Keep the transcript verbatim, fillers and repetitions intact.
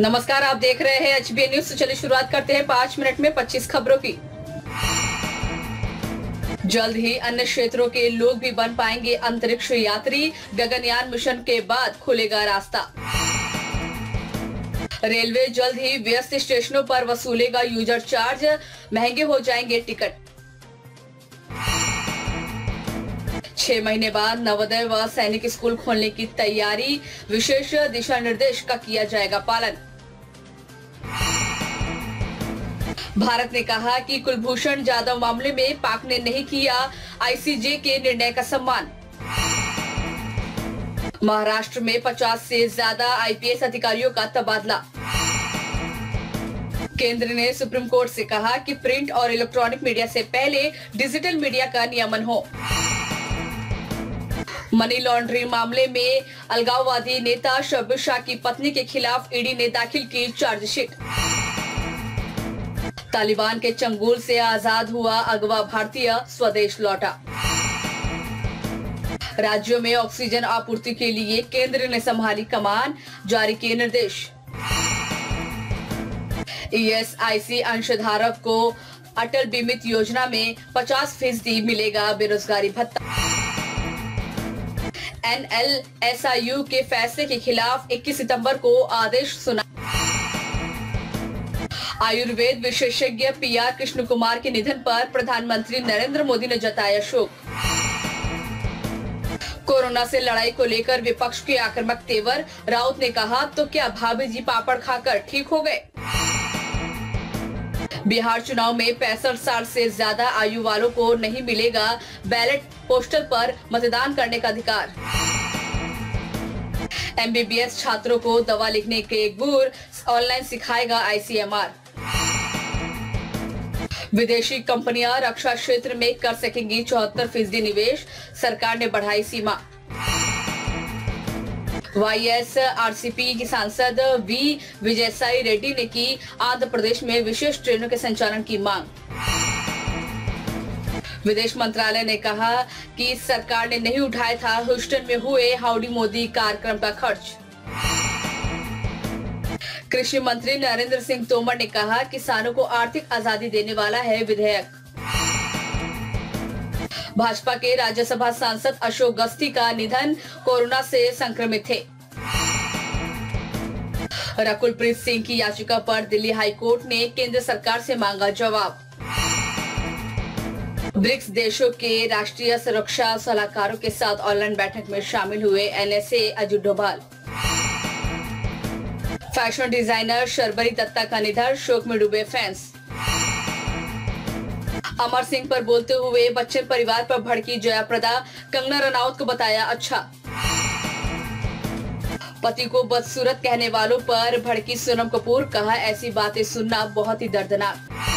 नमस्कार, आप देख रहे हैं एचबी न्यूज। से चलिए शुरुआत करते हैं पाँच मिनट में पच्चीस खबरों की। जल्द ही अन्य क्षेत्रों के लोग भी बन पाएंगे अंतरिक्ष यात्री, गगनयान मिशन के बाद खुलेगा रास्ता। रेलवे जल्द ही व्यस्त स्टेशनों पर वसूलेगा यूजर चार्ज, महंगे हो जाएंगे टिकट। छह महीने बाद नवोदय व सैनिक स्कूल खोलने की तैयारी, विशेष दिशा निर्देश का किया जाएगा पालन। भारत ने कहा कि कुलभूषण जाधव मामले में पाक ने नहीं किया आईसीजे के निर्णय का सम्मान। महाराष्ट्र में पचास से ज्यादा आईपीएस अधिकारियों का तबादला। केंद्र ने सुप्रीम कोर्ट से कहा कि प्रिंट और इलेक्ट्रॉनिक मीडिया से पहले डिजिटल मीडिया का नियमन हो। मनी लॉन्ड्रिंग मामले में अलगाववादी नेता शब्बशा की पत्नी के खिलाफ ईडी ने दाखिल की चार्जशीट। तालिबान के चंगुल से आजाद हुआ अगवा भारतीय, स्वदेश लौटा। राज्यों में ऑक्सीजन आपूर्ति के लिए केंद्र ने संभाली कमान, जारी किए निर्देश। ई एस आई सी अंशधारक को अटल बीमित योजना में पचास फीसदी मिलेगा बेरोजगारी भत्ता। N L S I U के फैसले के खिलाफ इक्कीस सितंबर को आदेश सुना। आयुर्वेद विशेषज्ञ पीआर कृष्ण कुमार के निधन पर प्रधानमंत्री नरेंद्र मोदी ने जताया शोक। कोरोना से लड़ाई को लेकर विपक्ष के आक्रामक तेवर, राउत ने कहा तो क्या भाभी जी पापड़ खाकर ठीक हो गए। बिहार चुनाव में पैंसठ साल से ज्यादा आयु वालों को नहीं मिलेगा बैलेट पोस्टल पर मतदान करने का अधिकार। एमबीबीएस छात्रों को दवा लिखने के गुर, ऑनलाइन सिखाएगा आई सी एम आर। विदेशी कंपनियां रक्षा क्षेत्र में कर सकेंगी चौहत्तर फीसदी निवेश, सरकार ने बढ़ाई सीमा। Y S R C P की सांसद वी विजयसाई रेड्डी ने की आंध्र प्रदेश में विशेष ट्रेनों के संचालन की मांग। विदेश मंत्रालय ने कहा कि सरकार ने नहीं उठाया था ह्यूस्टन में हुए हाउडी मोदी कार्यक्रम का खर्च। कृषि मंत्री नरेंद्र सिंह तोमर ने कहा किसानों को आर्थिक आजादी देने वाला है विधेयक। भाजपा के राज्यसभा सांसद अशोक गस्ती का निधन, कोरोना से संक्रमित थे। राकुल प्रीत सिंह की याचिका पर दिल्ली हाईकोर्ट ने केंद्र सरकार से मांगा जवाब। ब्रिक्स देशों के राष्ट्रीय सुरक्षा सलाहकारों के साथ ऑनलाइन बैठक में शामिल हुए N S A Ajit Doval. Fashion designer Sharbari Datta का निधन, शोक में डूबे फैंस। अमर सिंह पर बोलते हुए बच्चन परिवार पर भड़की जया प्रदा, कंगना रनावत को बताया अच्छा। पति को बदसूरत कहने वालों पर भड़की सोनम कपूर, कहा ऐसी बातें सुनना बहुत ही दर्दनाक।